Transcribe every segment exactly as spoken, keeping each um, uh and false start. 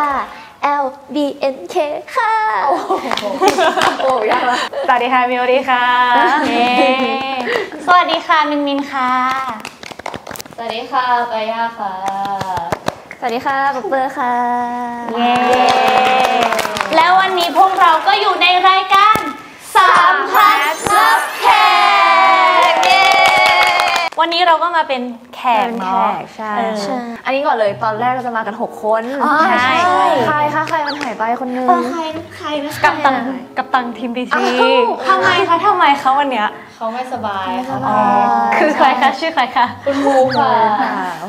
ค่ะ L B N K ค่ะโอ้โหยากละสวัสดีค่ะมิวดีค่ะสวัสดีค่ะมินมินค่ะสวัสดีค่ะปายาค่ะสวัสดีค่ะบุ๊บเบอร์ค่ะเย้แล้ววันนี้พวกเราก็อยู่ในรายการสัมผัสรับแขกเย้วันนี้เราก็มาเป็นแขกเนาะใช่อันนี้ก่อนเลยตอนแรกเราจะมากันหกคนใช่ใครคะใครมันหายไปคนนึงใครใครนะคะกับตังกับตังทีมบีซีทำไมคะทำไมเขาวันเนี้ยเขาไม่สบายค่ะคือใครคะชื่อใครคะคุณฮูค่ะ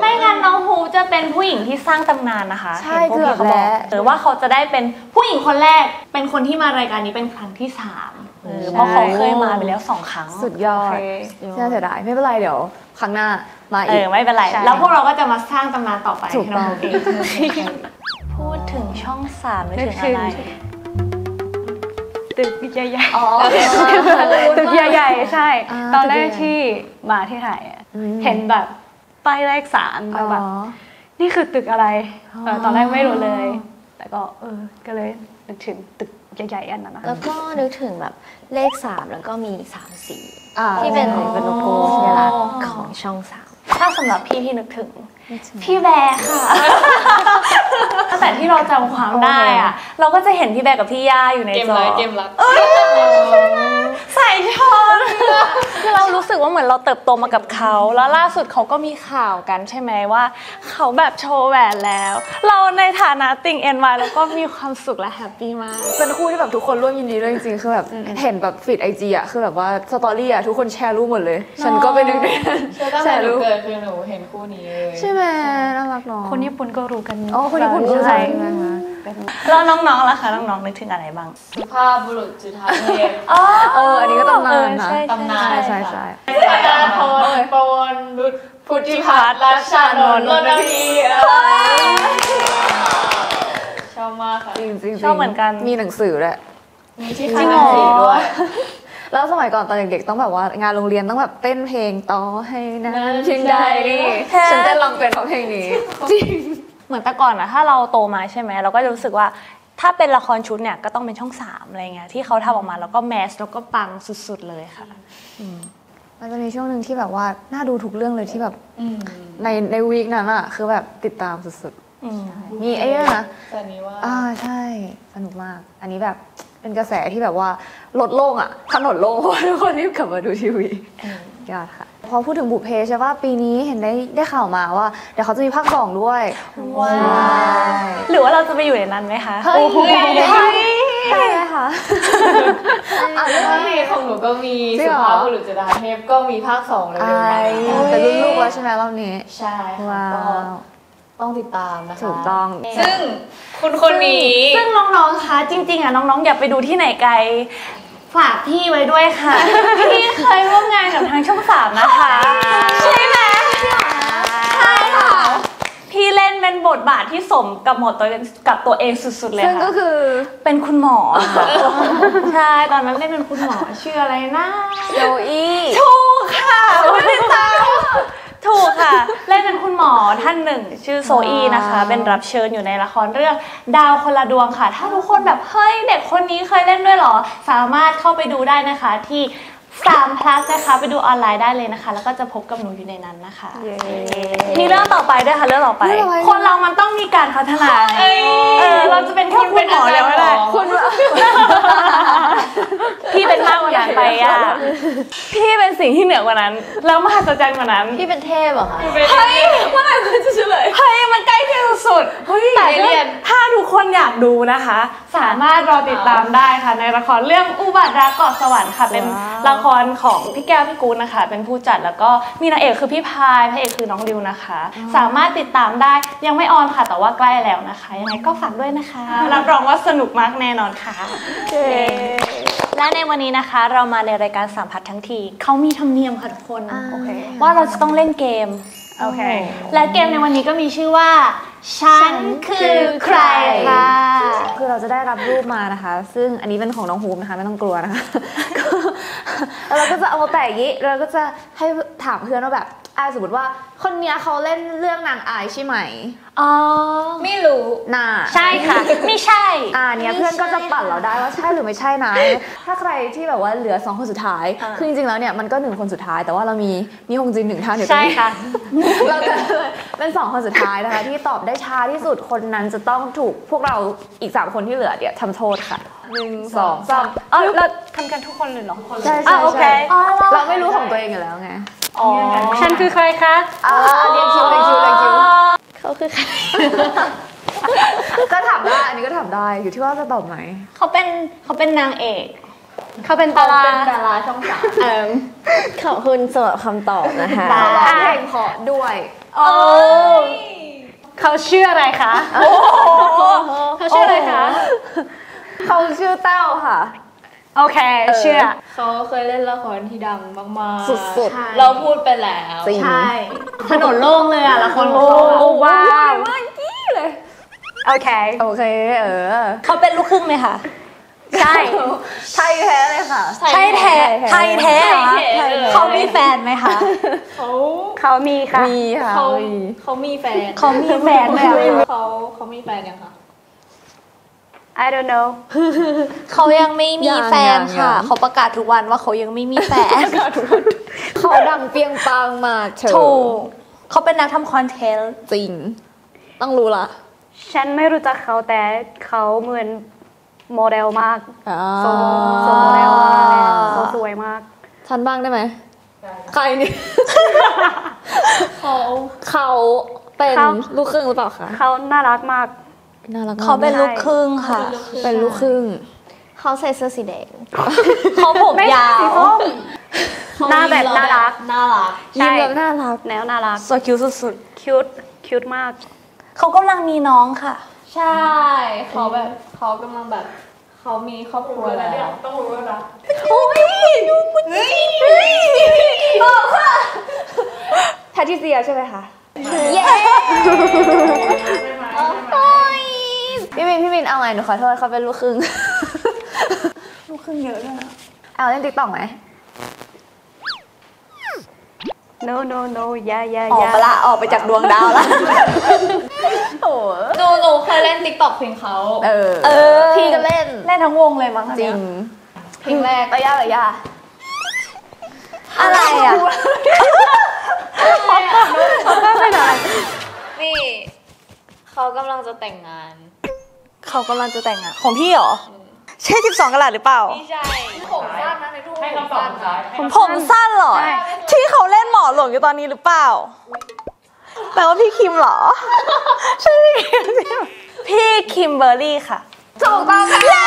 ไม่งั้นน้องฮูจะเป็นผู้หญิงที่สร้างตำนานนะคะใช่เกือบแล้วหรือว่าเขาจะได้เป็นผู้หญิงคนแรกเป็นคนที่มารายการนี้เป็นครั้งที่สามเพราะเขาเคยมาไปแล้วสองครั้งสุดยอดน่าเสียดายไม่เป็นไรเดี๋ยวครั้งหน้ามาอีกไม่เป็นไรแล้วพวกเราก็จะมาสร้างตำนานต่อไปให้น้องเองพูดถึงช่องสามนึกถึงอะไรตึกใหญ่ๆตึกใหญ่ๆใช่ตอนแรกที่มาที่ไทยเห็นแบบป้ายเลขสามแบบนี่คือตึกอะไรตอนแรกไม่รู้เลยแต่ก็เออก็เลยนึกถึงตึกใหญ่ๆอันนั้นแล้วก็นึกถึงแบบเลขสามแล้วก็มีสามสีที่เป็นโลโก้สัญลักษณ์ของช่องสามถ้าสำหรับพี่ที่นึกถึงพี่แบร์ค่ะตั้งแต่ที่เราจำความได้อะเราก็จะเห็นพี่แบร์กับพี่ย่าอยู่ในจอเกมรักใส่ช้อนคือเรารู้สึกว่าเหมือนเราเติบโตมากับเขาแล้วล่าสุดเขาก็มีข่าวกันใช่ไหมว่าเขาแบบโชว์แหวนแล้วเราในฐานะติ่ง เอ็น วาย แล้วก็มีความสุขและแฮปปี้มากเป็นคู่ที่แบบทุกคนร่วมยินดีด้วยจริงๆคือแบบเห็นแบบฟีดไอจีอะคือแบบว่าสตอรี่อะทุกคนแชร์รูปหมดเลยฉันก็ไปดูด้วยแชร์รูปเลยคือหนูเห็นคู่นี้เลยใช่ไหมน่ารักน้องคนญี่ปุ่นก็รู้กันอ๋อคนญี่ปุ่นรู้ใจแล้วน้องๆล่ะคะน้องๆนึกถึงอะไรบ้างสุภาพบุรุษจุฑาเทพอ๋อเอออันนี้ก็ตำนานนะตำนานใช่ใช่สายาพรปวนรุตพุทธิพัฒน์ราชานนท์นนทีชอบมากค่ะจริงๆชอบเหมือนกันมีหนังสือแหละมีที่ข้างหนังสือด้วยแล้วสมัยก่อนตอนเด็กๆต้องแบบว่างานโรงเรียนต้องแบบเต้นเพลงต่อให้นะเพียงใดนี่ฉันจะลองเป็นเพราะเพลงนี้จริงเหมือนแต่ก่อนอะถ้าเราโตมาใช่ไหมเราก็จะรู้สึกว่าถ้าเป็นละครชุดเนี่ยก็ต้องเป็นช่องสามอะไรเงี้ยที่เขาทำออกมาแล้วก็แมสแล้วก็ปังสุดๆเลยค่ะมันจะมีช่วงหนึ่งที่แบบว่าน่าดูทุกเรื่องเลยที่แบบในในวีคนั้นอะคือแบบติดตามสุดๆมีไอ้เนี่ยนะอ่าใช่สนุกมากอันนี้แบบเป็นกระแสที่แบบว่าลดโล่งอะถนนโล่งเพราะทุกคนรีบกลับมาดูทีวียอดค่ะพอพูดถึงบุพเพใช่ป่ะปีนี้เห็นได้ได้ข่าวมาว่าเดี๋ยวเขาจะมีภาคสองด้วยว้าวหรือว่าเราจะไปอยู่ในนั้นไหมคะเฮ้ยใช่ค่ะอันนี้ของหนูก็มีสุภาพบุรุษจุฑาเทพก็มีภาคสองเลยแต่รุ่นลูกแล้วใช่ไหมรอบนี้ใช่ค่ะต้องติดตามนะคะถูกต้องซึ่งคุณคนนี้ซึ่งน้องๆคะจริงๆอ่ะน้องๆอย่าไปดูที่ไหนไกลฝากพี่ไว้ด้วยค่ะพี่เคยร่วมงานกับทางช่องสามนะคะใช่ไหมใช่ค่ะพี่เล่นเป็นบทบาทที่สมกับหมดตัวกับตัวเองสุดๆเลยค่ะซึ่งก็คือเป็นคุณหมอใช่ตอนนั้นเล่นเป็นคุณหมอชื่ออะไรนะโจอี้ถูกค่ะไม่ได้ตามถูกค่ะเล่นเป็นคุณหมอท่านหนึ่งชื่อโซอีนะคะเป็นรับเชิญอยู่ในละครเรื่องดาวคนละดวงค่ะถ้าทุกคนแบบเฮ้ยเด็กคนนี้เคยเล่นด้วยหรอสามารถเข้าไปดูได้นะคะที่สาม plus นะคะไปดูออนไลน์ได้เลยนะคะแล้วก็จะพบกับหนูอยู่ในนั้นนะคะมีเรื่องต่อไปด้วยค่ะเรื่องต่อไปคนเรามันต้องมีการพัฒนาเออเราจะเป็นแค่คุณหมอแล้วไม่ได้คุณพี่เป็นมากกว่านั้นไปอ่ะพี่เป็นสิ่งที่เหนือกว่านั้นแล้วมหัศจรรย์กว่านั้นพี่เป็นเทพเหรอคะเฮ้ยเมื่อไหร่คุณจะเฉลยเฮ้ยมันใกล้เที่ยงสุดเฮ้ยแต่เรียนถ้าทุกคนอยากดูนะคะสามารถรอติดตามได้ค่ะในละครเรื่องอุบัติรักเกาะสวรรค์ค่ะเป็นละครของพี่แก้วพี่กู๊ดนะคะเป็นผู้จัดแล้วก็มีนางเอกคือพี่พายพระเอกคือน้องดิวนะคะสามารถติดตามได้ยังไม่ออนค่ะแต่ว่าใกล้แล้วนะคะยังไงก็ฝากด้วยนะคะรับรองว่าสนุกมากแน่นอนค่ะและในวันนี้นะคะเรามาในรายการสัมผัสทั้งทีเขามีธรรมเนียมค่ะทุกคนว่าเราจะต้องเล่นเกมโอเคและเกมในวันนี้ก็มีชื่อว่าฉันคือใครค่ะคือเราจะได้รับรูปมานะคะซึ่งอันนี้เป็นของน้องฮูมนะคะไม่ต้องกลัวนะคะเราก็จะเอามาแปะอย่างนี้เราก็จะให้ถามเพื่อนว่าแบบ อ่ะสมมติว่าคนเนี้ยเขาเล่นเรื่องนางอายใช่ไหมอ๋อไม่รู้น่ะใช่ค่ะไม่ใช่อ่าเนี้ยเพื่อนก็จะปั่นเราได้ว่าใช่หรือไม่ใช่นะถ้าใครที่แบบว่าเหลือสองคนสุดท้ายคือจริงๆแล้วเนี่ยมันก็หนึ่งคนสุดท้ายแต่ว่าเรามีมีฮงจินหนึ่งท่านอยู่ตรงนี้ใช่ค่ะเราจะเป็นสองคนสุดท้ายนะคะที่ตอบได้ช้าที่สุดคนนั้นจะต้องถูกพวกเราอีกสามคนที่เหลือเนี่ยทำโทษค่ะหนึ่งสองสามเออเราทำกันทุกคนเลยเหรอใช่ใช่โอเคเราไม่รู้ของตัวเองอยู่แล้วไงฉันคือใครคะอ่าเรียงคิวเรียงคิวเรียงคิวเขาคือใครก็ถามได้อันนี้ก็ถามได้อยู่ที่ว่าจะตอบไหมเขาเป็นเขาเป็นนางเอกเขาเป็นดาราดาราช่องสามขอบคุณสำหรับคำตอบนะคะแข่งขอด้วยโอ้เขาชื่ออะไรคะเขาชื่ออะไรคะเขาชื่อเต้าค่ะโอเคเชื่อเขาเคยเล่นละครที่ดังมากๆสุดๆเราพูดไปแล้วใช่ถนนโล่งเลยอะละครโล่งว้าวเมื่อกี้เลยโอเคโอเคเออเขาเป็นลูกครึ่งไหมคะใช่ไทยแท้เลยค่ะไทยแท้ไทยแท้เขามีแฟนไหมคะเขาเขามีค่ะมีค่ะเขามีแฟนเขามีแฟนแล้วเขาเขามีแฟนยังคะI don't know เขายังไม่มีแฟนค่ะเขาประกาศทุกวันว่าเขายังไม่มีแฟนเขาดังเปียงปังมากถูกเขาเป็นนักทำคอนเทนต์จริงต้องรู้ละฉันไม่รู้จักเขาแต่เขาเหมือนโมเดลมากโซโมเดลมากเขาสวยมากฉันบ้างได้ไหมใครนี่เขาเขาเป็นลูกครึ่งหรือเปล่าคะเขาน่ารักมากเขาเป็นลูกครึ่งค่ะเป็นลูกครึ่งเขาใส่เสื้อสีแดงเขาผมยาวหน้าแบบน่ารักน่ารักยิ้มแบบน่ารักแนวน่ารักสวยคิ้วสุดๆคิ้วคิ้วมากเขากำลังมีน้องค่ะใช่เขาแบบเขากำลังแบบเขามีครอบครัวแล้วต้องรู้แล้วนะโอ้ยดูมันบอกค่ะแพทริเซียใช่ไหมคะพี่มินพี่มินเอาไงหนูขอโทษเขาเป็นลูกครึ่งลูกครึ่งเยอะเลยเอาเล่นติ๊กต็อกไหม no no no ยายาออกไปละออกไปจากดวงดาวละโอ้หนูหนูเคยเล่นติ๊กต็อกเพลงเขาเออพี่ก็เล่นเล่นทั้งวงเลยมั้งจริงเพลงแรกระยะระยะอะไรอ่ะเขาก็ไปไหนนี่เขากำลังจะแต่งงานเขากำลังจะแต่งงานของพี่เหรอใช่สิบสองกะรัตหรือเปล่าไม่ใช่ผมสั้นนะในทุกให้เราตอบซ้ายผมสั้นเหรอที่เขาเล่นหมอหลวงอยู่ตอนนี้หรือเปล่าแปลว่าพี่คิมเหรอใช่พี่คิมเบอร์รี่ค่ะถูกต้องค่ะ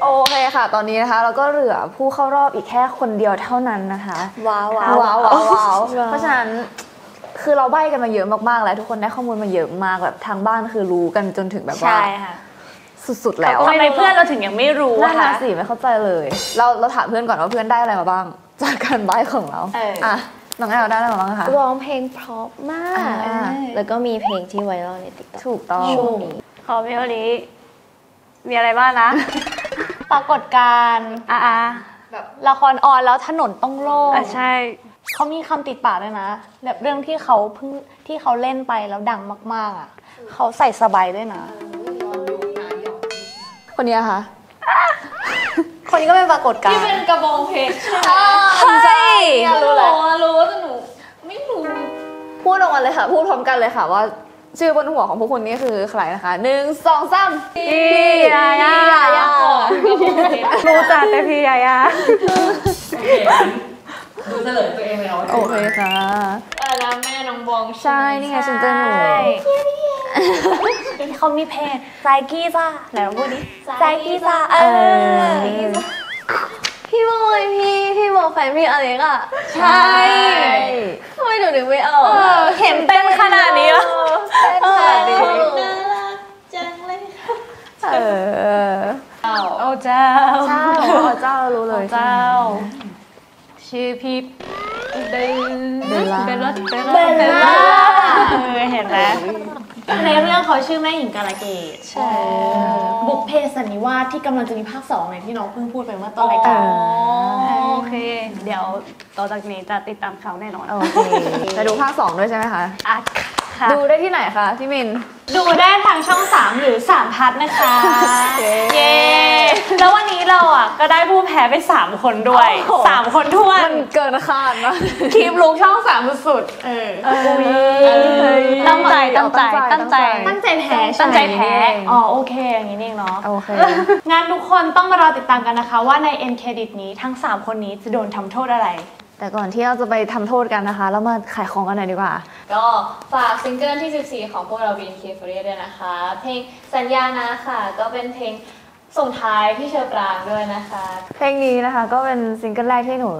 โอเคค่ะตอนนี้นะคะเราก็เหลือผู้เข้ารอบอีกแค่คนเดียวเท่านั้นนะคะว้าวว้าวว้าวเพราะฉะนั้นคือเราใบ้กันมาเยอะมากๆแล้วทุกคนได้ข้อมูลมาเยอะมากแบบทางบ้านคือรู้กันจนถึงแบบว่าสุดๆแล้วทำไมเพื่อนเราถึงยังไม่รู้ว่าน่าสิไม่เข้าใจเลยเราเราถามเพื่อนก่อนว่าเพื่อนได้อะไรมาบ้างจากการใบ้ของเราอ่ะน้องแอลได้อะไรมาบ้างคะร้องเพลงเพราะมากแล้วก็มีเพลงที่ไวรัลในติ๊กต็อกถูกต้องช่วงนี้ขอพี่โอลิมีอะไรบ้างนะปรากฏการณ์อ่าแบบละครออนแล้วถนนต้องโล่งอ่ะใช่เขามีคำติดปากเลยนะแบบเรื่องที่เขาเพิ่งที่เขาเล่นไปแล้วดังมากๆอ่ะเขาใส่สบายด้วยนะคนนี้ค่ะคนนี้ก็เป็นปรากฏการณ์ที่เป็นกระบองเพชรใช่รู้แล้วรู้ว่าหนูไม่รู้พูดออกมาเลยค่ะพูดพร้อมกันเลยค่ะว่าชื่อบนหัวของพวกคุณนี่คือใครนะคะหนึ่งสองสามพี่ยายารู้จักแต่พี่ยายาดูเฉลยตัวเองแล้วโอเคค่ะแล้วแม่น้องบองใช่นี่ไงฉันเจอหนูเขามีเพลงไซกี้จ้าไหนลองพูดดิไซกี้จ้าเออพี่โบยพี่พี่โบแฟนพี่อะไรก็ใช่ทำไมหนูถึงไม่เอาเห็นเต้นขนาดนี้เต้นขนาดนี้น่ารักจังเลยค่ะเออโอ้เจ้าเจ้าเจ้ารู้เลยเจ้าชื่อพี่เบลล่าเบลล่าเห็นไหม ในเรื่องเขาชื่อแม่หญิงกาลเกตใช่บุพเพสันนิวาสที่กำลังจะมีภาคสองในที่น้องเพิ่งพูดไปเมื่อต้นรายการโอเคเดี๋ยวต่อจากนี้จะติดตามเขาแน่นอนโอเคจะดูภาคสองด้วยใช่ไหมคะดูได้ที่ไหนคะพี่มินดูได้ทางช่องสามหรือสามพัทนะคะเย้แล้ววันนี้เราอ่ะก็ได้ผู้แพ้ไปสามคนด้วยสามคนท้วนมันเกินคาดนะทีมลูกช่องสามสุดๆเออตั้งใจตั้งใจตั้งใจตั้งใจแพ้ตั้งใจแพ้อ๋อโอเคอย่างนี้เองเนาะโอเคงานทุกคนต้องมารอติดตามกันนะคะว่าในเอ็นเครดิตนี้ทั้งสามคนนี้จะโดนทำโทษอะไรแต่ก่อนที่เราจะไปทำโทษกันนะคะแล้วมาขายของกันหน่อยดีกว่าก็ฝากซิงเกิลที่สิบสี่ของพวกเรา บี เอ็น เค สี่สิบแปด ด้วยนะคะเพลงสัญญาณนะค่ะก็เป็นเพลงส่งท้ายพี่เชอปรางด้วยนะคะเพลงนี้นะคะก็เป็นซิงเกิลแรกที่หนู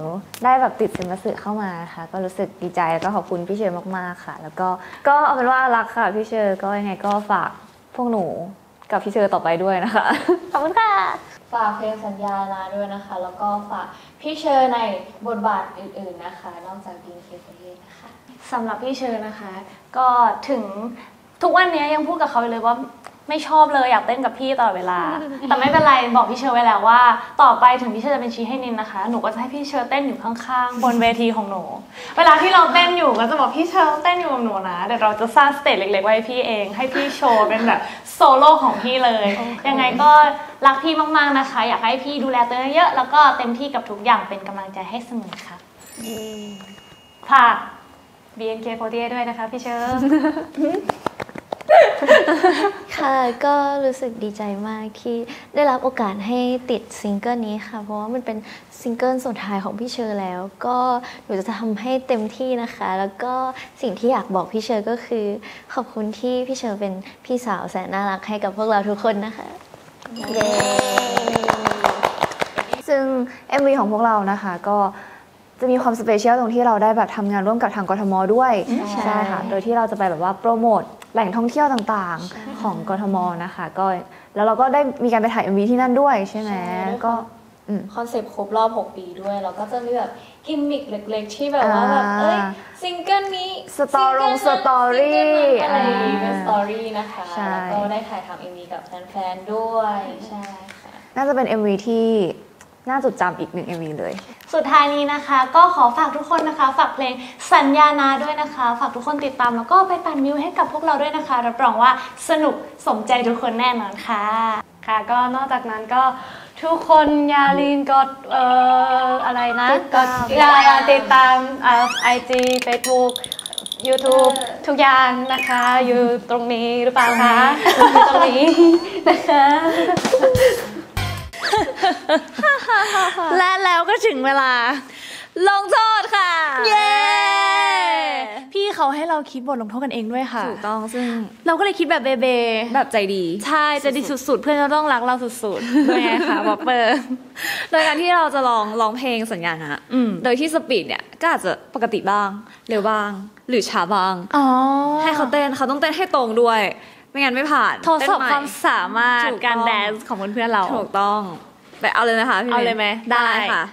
ได้แบบติดสินมาสื่อเข้ามาค่ะก็รู้สึกดีใจแล้วก็ขอบคุณพี่เชอมากๆค่ะแล้วก็ก็เอาเป็นว่ารักค่ะพี่เชอก็ยังไงก็ฝากพวกหนูกับพี่เชอต่อไปด้วยนะคะขอบคุณค่ะฝากเพลงสัญญาณนะด้วยนะคะแล้วก็ฝากพี่เชอในบทบาทอื่นๆนะคะนอกจาก บี เอ็น เค สี่สิบแปด นะคะสำหรับพี่เชอนะคะก็ถึงทุกวันนี้ยังพูดกับเขาเลยว่าไม่ชอบเลยอยากเต้นกับพี่ตลอดเวลา แต่ไม่เป็นไรบอกพี่เชอไว้แล้วว่าต่อไปถึงพี่เชอจะเป็นชี้ให้นินนะคะหนูก็จะให้พี่เชอเต้นอยู่ข้างๆบนเวทีของหนูเวลาที่เราเต้นอยู่ก็จะบอกพี่เชอเต้นอยู่กับหนูนะเดี๋ยวเราจะสร้างสเตจเล็กๆไว้ให้พี่เองให้พี่โชว์เป็นแบบโซโล่ของพี่เลย okay. ยังไงก็รักพี่มากๆนะคะอยากให้พี่ดูแลตัวเองเยอะแล้วก็เต็มที่กับทุกอย่างเป็นกำลังใจให้เสมอค่ะฝาก บี เอ็น เค สี่สิบแปด ด้วยนะคะพี่เชอ ค่ะก็รู้สึกดีใจมากที่ได้รับโอกาสให้ติดซิงเกิลนี้ค่ะเพราะว่ามันเป็นซิงเกิลสุดท้ายของพี่เชอแล้วก็หนูจะทำให้เต็มที่นะคะแล้วก็สิ่งที่อยากบอกพี่เชอก็คือขอบคุณที่พี่เชอเป็นพี่สาวแสนน่ารักให้กับพวกเราทุกคนนะคะเย้ซึ่ง เอ็ม วี ของพวกเรานะคะก็จะมีความสเปเชียลตรงที่เราได้แบบทำงานร่วมกับทางกทมด้วยใช่ค่ะโดยที่เราจะไปแบบว่าโปรโมทแหล่งท่องเที่ยวต่างๆของกทมนะคะก็แล้วเราก็ได้มีการไปถ่าย เอ็ม วี ที่นั่นด้วยใช่ไหมก็คอนเซปต์ครบรอบหกปีด้วยเราก็จะมีแบบกิมมิคเล็กๆที่แบบว่าแบบเอ้ยซิงเกิลนี้สตอรี่สตอรี่อะไรเป็นสตอรี่นะคะแล้วก็ได้ถ่ายทำ เอ็ม วี กับแฟนๆด้วยใช่ค่ะน่าจะเป็น เอ็ม วี ที่น่าจดจำอีกหนึ่ง เอ็ม วี เลยสุดท้ายนี้นะคะก็ขอฝากทุกคนนะคะฝากเพลงสัญญาณาด้วยนะคะฝากทุกคนติดตามแล้วก็ไปปั่นมิวให้กับพวกเราด้วยนะคะรับรองว่าสนุกสมใจทุกคนแน่นอนค่ะค่ะก็นอกจากนั้นก็ทุกคนยาลีนก็เอ่ออะไรนะก็อย่าติดตามไอจีเฟซบุ๊กยูทูบทุกอย่างนะคะอยู่ตรงนี้หรือเปล่าคะอยู่ตรงนี้นะคะและแล้วก็ถึงเวลาลงโทษค่ะเย้พี่เขาให้เราคิดบทลงโทษกันเองด้วยค่ะถูกต้องซึ่งเราก็เลยคิดแบบเบเบแบบใจดีใช่ใจดีสุดๆเพื่อนเราต้องรักเราสุดๆด้วยค่ะบ๊อบเปอร์โดยการที่เราจะลองร้องเพลงสัญญาณนะโดยที่สปีดเนี่ยก็อาจจะปกติบ้างเร็วบ้างหรือช้าบ้างให้เขาเต้นเขาต้องเต้นให้ตรงด้วยไม่งั้นไม่ผ่านทดสอบความสามารถการแดนซ์ของเพื่อนเราถูกต้องไปเอาเลยนะคะพี่เอาเลยไหมได้ค่ะ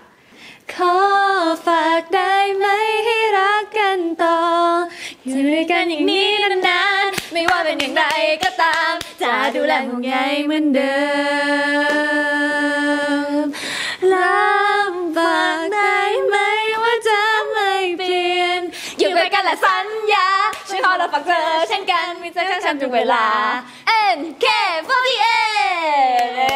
ขอฝากได้ไหมให้รักกันต่ออยู่ด้วยกันอย่างนี้นานๆไม่ว่าเป็นอย่างไรก็ตามจะดูแลห่วงใยเหมือนเดิมรับฝากได้ไหมว่าจะไม่เปลี่ยนอยู่ด้วยกันและสัญญาช่วยขอเราฝากเธอเช่นกันมีใจแค่ฉันทุกเวลา เอ็น เค สี่สิบแปด